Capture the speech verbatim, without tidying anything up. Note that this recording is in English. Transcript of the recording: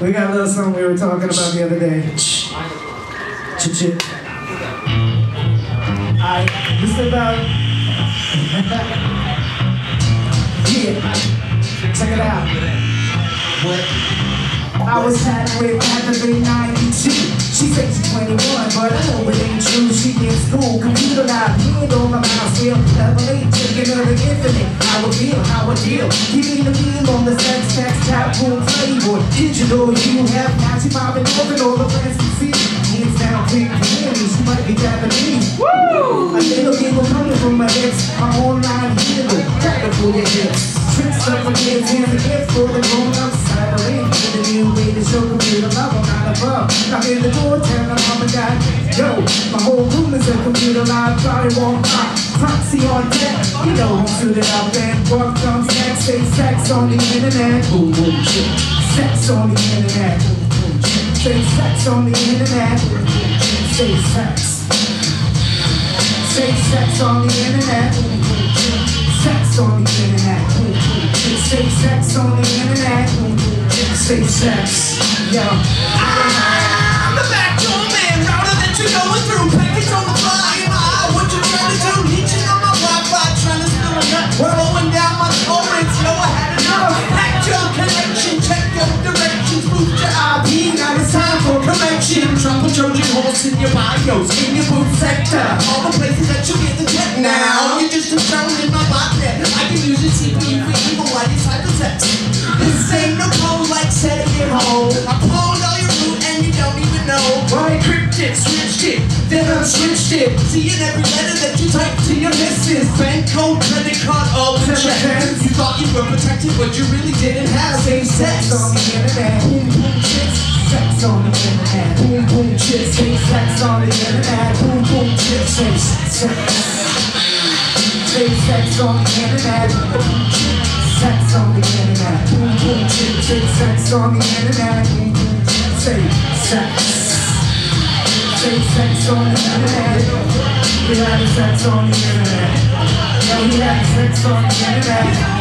We got a little something we were talking about the other day. Alright, this is about... yeah, check it out. I was chatting with Catherine in ninety-two. She said she's twenty-one, but I know it ain't true. She in school, computer lab, hand on my mouth, still leveling, taking her to infinite. How I feel, how I deal. Give me the meal on the sex, sex, tap, boom, playboy. Digital, you have now, she popping over and all the friends can see. Hands down, clean hands, you might be Japanese. Woo! A little giggle coming from my hips. I'm online giggle, tapping for your hips. Tricks up for kids, hands and gifts for the grown-ups. Cyber-in, with a new way to show computer love, I'm not above. I'm in the door, tell my mom and dad, yo, my whole room is a computer live, try to walk by. Proxy on deck, you know I'm suited up and walk on sex, say sex on the internet. Boom, boom, shit, sex on the internet. Say sex on the internet. Say sex. Say sex on the internet. Sex on the internet. Say sex on the internet. Say sex. Yo. I'm the back door man, router that you know is through. Package on the fly in my eye. What you trying to do? Leeching on my Wi-Fi, trying to steal a nut. Blowing down my torrents, no I had enough. Hack your connection, check your directions, move your I P. Now it's time for correction. Trump a Trojan horse in your bios, in your boot sector, all the places that you get the check now. You're just a sound in my botnet. I can use your C P U for evil while you type a text. This ain't no code like setting it home. I pulled all your root and you don't even know. Well, I encrypted it, switched it, then unswitched it. Seeing every letter that you type to your missus. Bank code, credit card, all the checks. You thought you were protected, but you really didn't have same sex. On the internet, boom boom chicks. Sex on the internet, boom boom chicks. Sex on the internet, boom boom chicks. Sex on the internet, sex on the internet, boom boom chicks. Sex on the internet, boom boom chicks. Sex. Say sex on the internet. We having sex on the internet. Yeah, we having sex on the internet.